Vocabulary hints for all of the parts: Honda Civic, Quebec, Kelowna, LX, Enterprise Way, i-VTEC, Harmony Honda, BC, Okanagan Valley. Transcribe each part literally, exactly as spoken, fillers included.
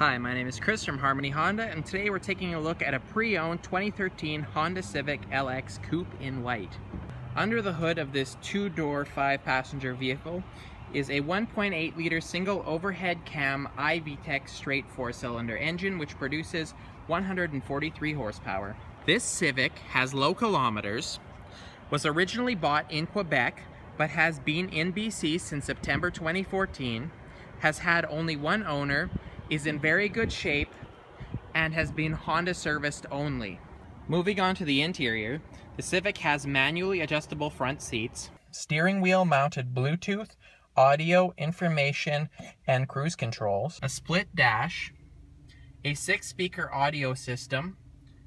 Hi, my name is Chris from Harmony Honda, and today we're taking a look at a pre-owned twenty thirteen Honda Civic L X Coupe in white. Under the hood of this two-door, five-passenger vehicle is a one point eight liter single overhead cam i-V TEC straight four-cylinder engine, which produces one hundred forty-three horsepower. This Civic has low kilometers, was originally bought in Quebec, but has been in B C since September twenty fourteen, has had only one owner, is in very good shape, and has been Honda serviced only. Moving on to the interior, the Civic has manually adjustable front seats, steering wheel mounted Bluetooth, audio, information, and cruise controls, a split dash, a six speaker audio system,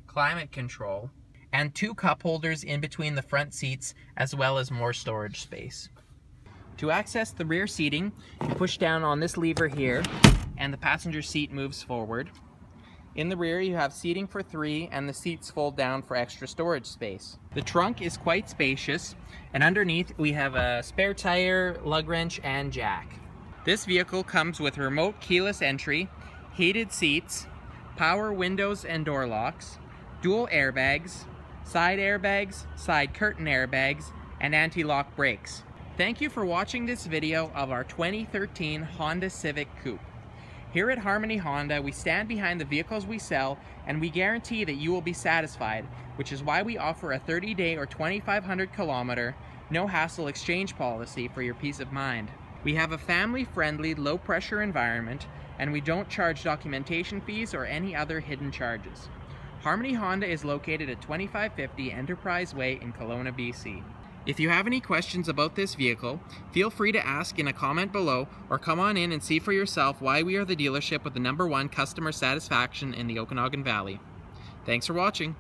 climate control, and two cup holders in between the front seats, as well as more storage space. To access the rear seating, you push down on this lever here, and the passenger seat moves forward. In the rear you have seating for three, and the seats fold down for extra storage space. The trunk is quite spacious, and underneath we have a spare tire, lug wrench, and jack. This vehicle comes with remote keyless entry, heated seats, power windows and door locks, dual airbags, side airbags, side curtain airbags, and anti-lock brakes. Thank you for watching this video of our twenty thirteen Honda Civic Coupe. Here at Harmony Honda, we stand behind the vehicles we sell, and we guarantee that you will be satisfied, which is why we offer a thirty day or twenty-five hundred kilometer, no hassle exchange policy for your peace of mind. We have a family-friendly, low-pressure environment, and we don't charge documentation fees or any other hidden charges. Harmony Honda is located at twenty-five fifty Enterprise Way in Kelowna, B C. If you have any questions about this vehicle, feel free to ask in a comment below, or come on in and see for yourself why we are the dealership with the number one customer satisfaction in the Okanagan Valley. Thanks for watching.